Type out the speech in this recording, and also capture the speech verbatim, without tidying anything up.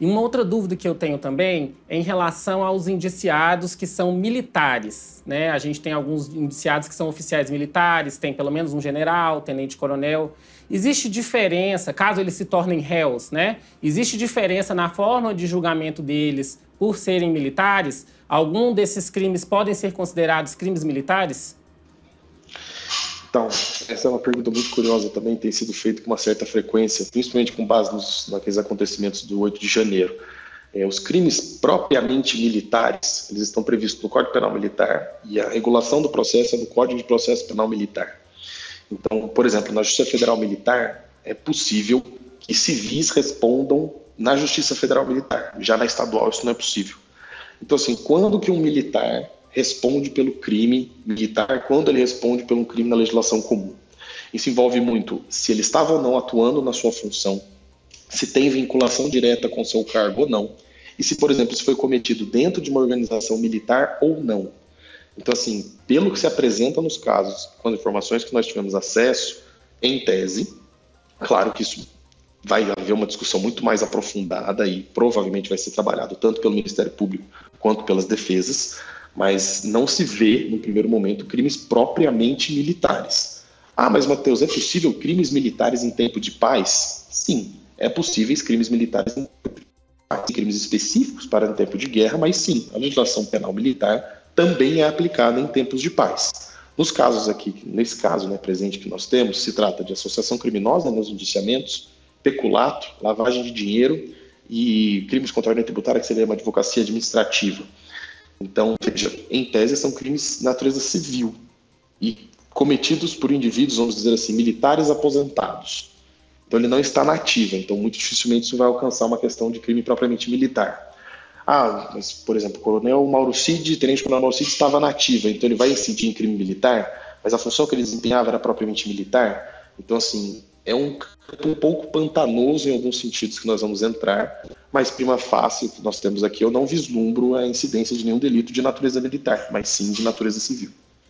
E uma outra dúvida que eu tenho também é em relação aos indiciados que são militares, né? A gente tem alguns indiciados que são oficiais militares, tem pelo menos um general, tenente-coronel. Existe diferença, caso eles se tornem réus, né? Existe diferença na forma de julgamento deles por serem militares? Algum desses crimes podem ser considerados crimes militares? Então, essa é uma pergunta muito curiosa também, tem sido feita com uma certa frequência, principalmente com base nos, naqueles acontecimentos do oito de janeiro. É, os crimes propriamente militares, eles estão previstos no Código Penal Militar e a regulação do processo é no Código de Processo Penal Militar. Então, por exemplo, na Justiça Federal Militar, é possível que civis respondam na Justiça Federal Militar, já na estadual isso não é possível. Então, assim, quando que um militar responde pelo crime militar, quando ele responde pelo crime na legislação comum? Isso envolve muito se ele estava ou não atuando na sua função, se tem vinculação direta com seu cargo ou não, e se, por exemplo, isso foi cometido dentro de uma organização militar ou não. Então, assim, pelo que se apresenta nos casos, com as informações que nós tivemos acesso, em tese, claro que isso vai haver uma discussão muito mais aprofundada e provavelmente vai ser trabalhado tanto pelo Ministério Público quanto pelas defesas, mas não se vê, no primeiro momento, crimes propriamente militares. Ah, mas, Matheus, é possível crimes militares em tempo de paz? Sim, é possível crimes militares em tempo de paz, crimes específicos para em tempo de guerra, mas sim, a legislação penal militar também é aplicada em tempos de paz. Nos casos aqui, nesse caso, né, presente que nós temos, se trata de associação criminosa nos indiciamentos, peculato, lavagem de dinheiro e crimes contra a ordem tributária, que seria uma advocacia administrativa. Então, veja, em tese são crimes de natureza civil e cometidos por indivíduos, vamos dizer assim, militares aposentados. Então ele não está na ativa, então muito dificilmente isso vai alcançar uma questão de crime propriamente militar. Ah, mas, por exemplo, o coronel Mauro Cid, tenente-coronel Mauro Cid estava na ativa, então ele vai incidir em crime militar, mas a função que ele desempenhava era propriamente militar. Então, assim, é um campo um pouco pantanoso em alguns sentidos que nós vamos entrar, mas prima facie que nós temos aqui, eu não vislumbro a incidência de nenhum delito de natureza militar, mas sim de natureza civil.